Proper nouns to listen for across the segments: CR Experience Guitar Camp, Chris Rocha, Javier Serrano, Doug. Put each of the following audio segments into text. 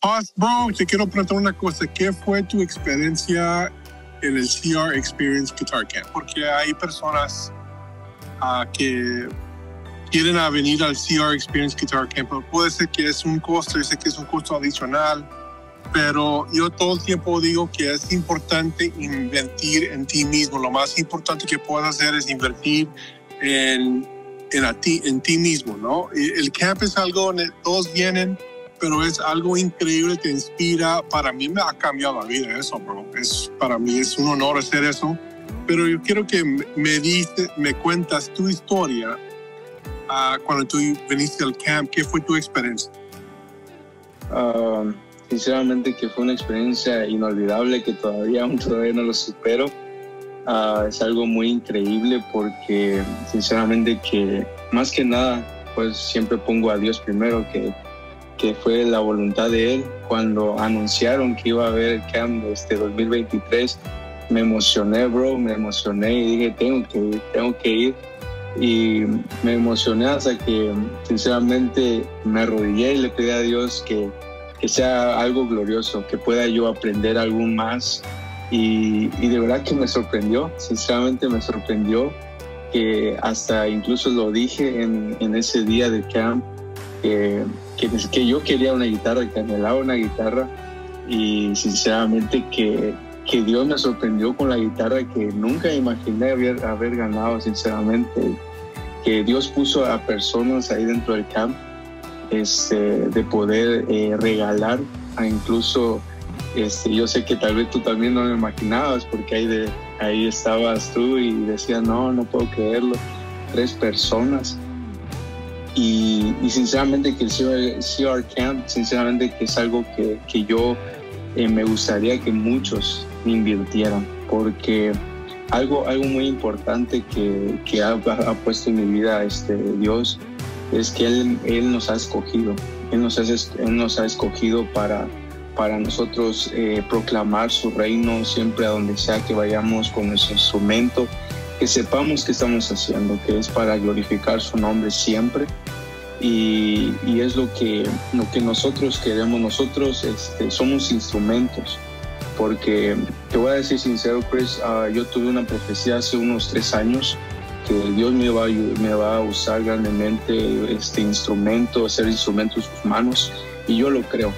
Oz, bro, te quiero preguntar una cosa. ¿Qué fue tu experiencia en el CR Experience Guitar Camp? Porque hay personas que quieren venir al CR Experience Guitar Camp. Puede ser que es un costo, yo sé que es un costo adicional, pero yo todo el tiempo digo que es importante invertir en ti mismo. Lo más importante que puedes hacer es invertir en ti mismo, ¿no? El camp es algo donde todos vienen, pero es algo increíble, te inspira. Para mí me ha cambiado la vida eso, bro. Para mí es un honor hacer eso. Pero yo quiero que me cuentas tu historia cuando tú viniste al camp. ¿Qué fue tu experiencia? Sinceramente que fue una experiencia inolvidable que aún todavía no lo supero. Es algo muy increíble porque sinceramente que más que nada pues siempre pongo a Dios primero, que fue la voluntad de Él. Cuando anunciaron que iba a haber el camp este 2023, me emocioné, bro, me emocioné y dije tengo que ir. Y me emocioné hasta que sinceramente me arrodillé y le pedí a Dios que sea algo glorioso, que pueda yo aprender algo más. Y de verdad que me sorprendió, sinceramente me sorprendió, que hasta incluso lo dije en ese día de camp, que yo quería una guitarra, que anhelaba una guitarra, y sinceramente que Dios me sorprendió con la guitarra que nunca imaginé haber ganado, sinceramente. Que Dios puso a personas ahí dentro del camp de poder regalar a incluso... yo sé que tal vez tú también no lo imaginabas, porque ahí estabas tú y decías, no puedo creerlo, 3 personas. Y sinceramente que el CR Camp, sinceramente que es algo que yo me gustaría que muchos invirtieran, porque algo muy importante que ha puesto en mi vida Dios, es que Él nos ha escogido. Él nos ha escogido para nosotros proclamar su reino siempre a donde sea que vayamos con nuestro instrumento, que sepamos qué estamos haciendo, que es para glorificar su nombre siempre. Y es lo que nosotros queremos. Nosotros somos instrumentos, porque te voy a decir sincero, Chris, yo tuve una profecía hace unos 3 años que Dios me va a usar grandemente ser instrumento en sus manos, y yo lo creo.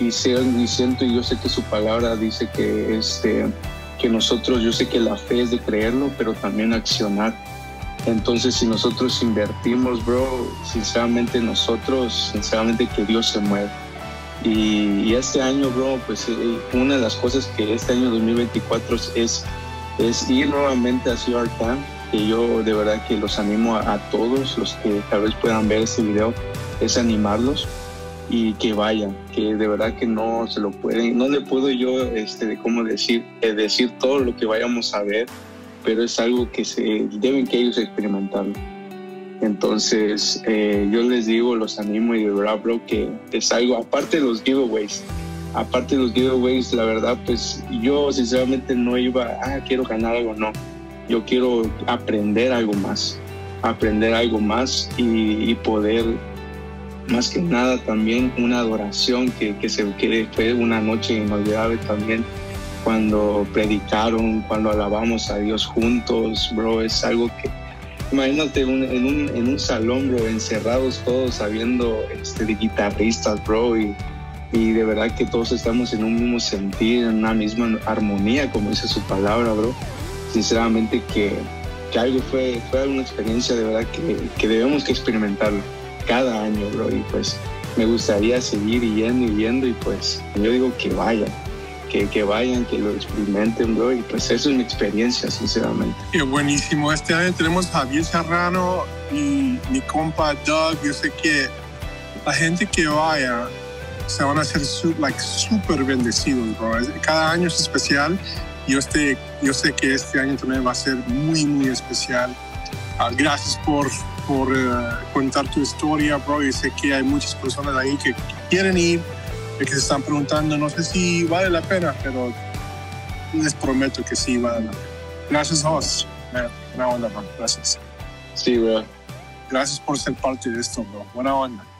Y yo sé que su palabra dice que nosotros, yo sé que la fe es de creerlo, pero también accionar. Entonces, si nosotros invertimos, bro, sinceramente que Dios se mueve. Y este año, bro, pues una de las cosas que este año 2024 es ir nuevamente a CR Camp, que yo de verdad que los animo a todos los que tal vez puedan ver este video, es animarlos. Y que vayan, que de verdad que no se lo pueden, no le puedo yo decir todo lo que vayamos a ver, pero es algo que deben que ellos experimentarlo. Entonces yo les digo, los animo, y de verdad, bro, que es algo, aparte de los giveaways, la verdad, pues yo sinceramente no iba, quiero ganar algo, no, yo quiero aprender algo más y poder, más que nada, también una adoración que fue una noche inolvidable también, cuando predicaron, cuando alabamos a Dios juntos, bro. Es algo que, imagínate, en un salón, bro, encerrados todos, habiendo de guitarristas, bro, y de verdad que todos estamos en un mismo sentir, en una misma armonía, como dice su palabra, bro. Sinceramente que algo fue una experiencia de verdad que debemos que experimentarlo cada año, bro, y pues me gustaría seguir yendo, y pues yo digo que vayan, que lo experimenten, bro, y pues eso es mi experiencia, sinceramente. Qué buenísimo. Este año tenemos a Javier Serrano y mi compa Doug. Yo sé que la gente que vaya se van a ser súper bendecidos, bro. Cada año es especial. Yo sé que este año también va a ser muy especial. Gracias por contar tu historia, bro. Yo sé que hay muchas personas ahí que quieren ir, que se están preguntando, no sé si vale la pena, pero les prometo que sí vale la pena. Gracias, Oz. Buena onda, bro. Gracias. Sí, bro. Gracias por ser parte de esto, bro. Buena onda.